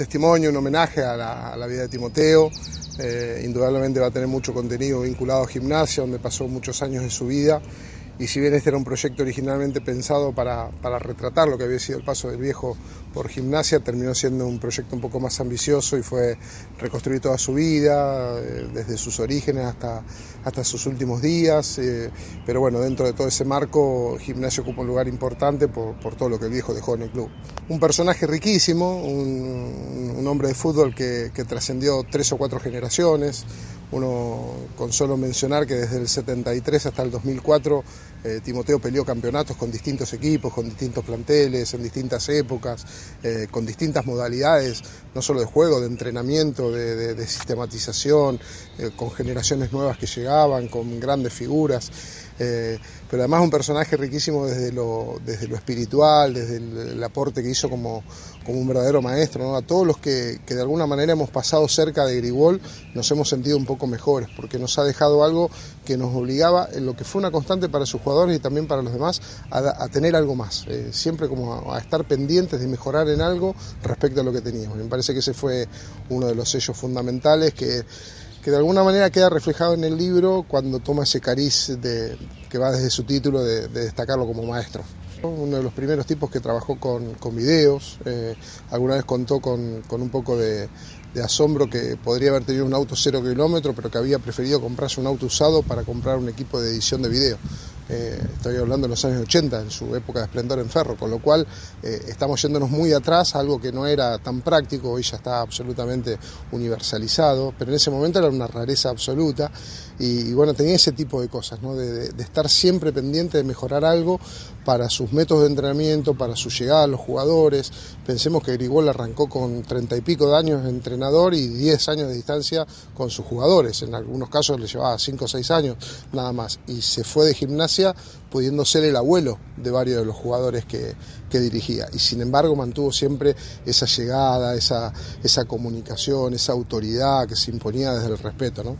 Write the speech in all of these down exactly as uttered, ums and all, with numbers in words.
testimonio, un homenaje a la, a la vida de Timoteo. Eh, indudablemente va a tener mucho contenido vinculado a Gimnasia, donde pasó muchos años de su vida, y si bien este era un proyecto originalmente pensado para, para retratar lo que había sido el paso del viejo por Gimnasia, terminó siendo un proyecto un poco más ambicioso y fue reconstruir toda su vida, eh, desde sus orígenes hasta, hasta sus últimos días, eh, pero bueno, dentro de todo ese marco Gimnasia ocupa un lugar importante por, por todo lo que el viejo dejó en el club. Un personaje riquísimo, un, un hombre de fútbol que, que trascendió tres o cuatro generaciones. Uno con solo mencionar que desde el setenta y tres hasta el dos mil cuatro eh, Timoteo peleó campeonatos con distintos equipos, con distintos planteles, en distintas épocas, eh, con distintas modalidades, no solo de juego, de entrenamiento, de, de, de sistematización, eh, con generaciones nuevas que llegaban, con grandes figuras. Eh, pero además un personaje riquísimo desde lo, desde lo espiritual, desde el, el aporte que hizo como, como un verdadero maestro, ¿no? A todos los que, que de alguna manera hemos pasado cerca de Griguol nos hemos sentido un poco mejores, porque nos ha dejado algo que nos obligaba, en lo que fue una constante para sus jugadores y también para los demás, a, a tener algo más, eh, siempre como a, a estar pendientes de mejorar en algo respecto a lo que teníamos. Me parece que ese fue uno de los sellos fundamentales que... que de alguna manera queda reflejado en el libro cuando toma ese cariz de, que va desde su título de, de destacarlo como maestro. Uno de los primeros tipos que trabajó con, con videos, eh, alguna vez contó con, con un poco de, de asombro que podría haber tenido un auto cero kilómetro, pero que había preferido comprarse un auto usado para comprar un equipo de edición de video. Eh, estoy hablando de los años ochenta, en su época de esplendor en Ferro, con lo cual eh, estamos yéndonos muy atrás, algo que no era tan práctico, hoy ya está absolutamente universalizado, pero en ese momento era una rareza absoluta, y, y bueno, tenía ese tipo de cosas, ¿no? de, de, de estar siempre pendiente de mejorar algo para sus métodos de entrenamiento, para su llegada a los jugadores. Pensemos que Griguol arrancó con treinta y pico de años de entrenador y diez años de distancia con sus jugadores, en algunos casos le llevaba cinco o seis años nada más, y se fue de Gimnasia pudiendo ser el abuelo de varios de los jugadores que, que dirigía, y sin embargo mantuvo siempre esa llegada, esa, esa comunicación, esa autoridad que se imponía desde el respeto, ¿no?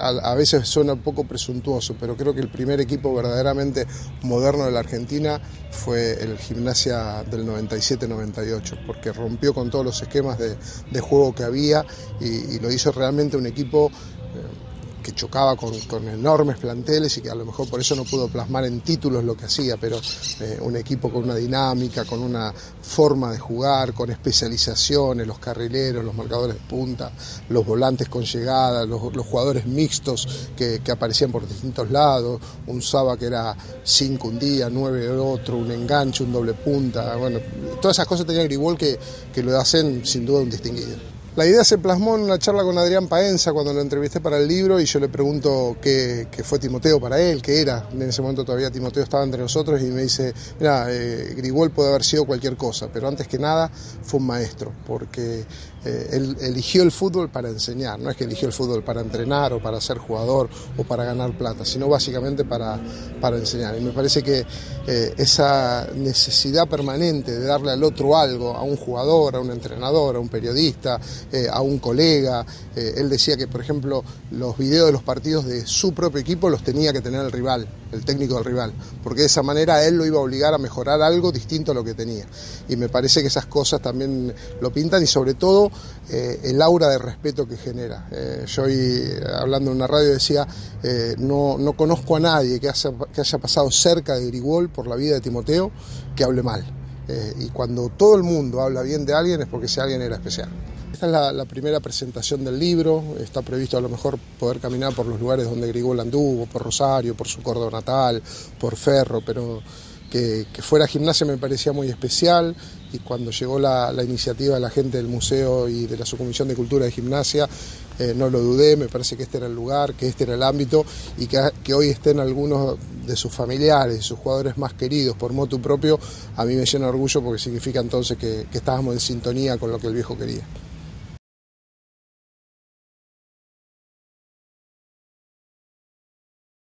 A, a veces suena un poco presuntuoso, pero creo que el primer equipo verdaderamente moderno de la Argentina fue el Gimnasia del noventa y siete noventa y ocho, porque rompió con todos los esquemas de, de juego que había y, y lo hizo realmente un equipo eh, que chocaba con, con enormes planteles y que a lo mejor por eso no pudo plasmar en títulos lo que hacía, pero eh, un equipo con una dinámica, con una forma de jugar, con especializaciones, los carrileros, los marcadores de punta, los volantes con llegada, los, los jugadores mixtos que, que aparecían por distintos lados, un Saba que era cinco un día, nueve el otro, un enganche, un doble punta, bueno, todas esas cosas tenía Griguol que, que lo hacen sin duda un distinguido. La idea se plasmó en una charla con Adrián Paenza cuando lo entrevisté para el libro, y yo le pregunto qué, qué fue Timoteo para él, qué era. En ese momento todavía Timoteo estaba entre nosotros y me dice, mira, eh, Griguol puede haber sido cualquier cosa, pero antes que nada fue un maestro, porque eh, él eligió el fútbol para enseñar, no es que eligió el fútbol para entrenar o para ser jugador o para ganar plata, sino básicamente para, para enseñar. Y me parece que eh, esa necesidad permanente de darle al otro algo, a un jugador, a un entrenador, a un periodista, Eh, a un colega, eh, él decía que por ejemplo los videos de los partidos de su propio equipo los tenía que tener el rival, el técnico del rival, porque de esa manera él lo iba a obligar a mejorar algo distinto a lo que tenía, y me parece que esas cosas también lo pintan, y sobre todo eh, el aura de respeto que genera. Eh, yo hoy hablando en una radio decía, eh, no, no conozco a nadie que haya, que haya pasado cerca de Griguol por la vida de Timoteo que hable mal, eh, y cuando todo el mundo habla bien de alguien es porque ese alguien era especial. Esta es la, la primera presentación del libro, está previsto a lo mejor poder caminar por los lugares donde Griguol anduvo, por Rosario, por su Córdoba natal, por Ferro, pero que, que fuera Gimnasia me parecía muy especial, y cuando llegó la, la iniciativa de la gente del museo y de la subcomisión de cultura de Gimnasia, eh, no lo dudé, me parece que este era el lugar, que este era el ámbito, y que, que hoy estén algunos de sus familiares, de sus jugadores más queridos por motu propio, a mí me llena de orgullo, porque significa entonces que, que estábamos en sintonía con lo que el viejo quería.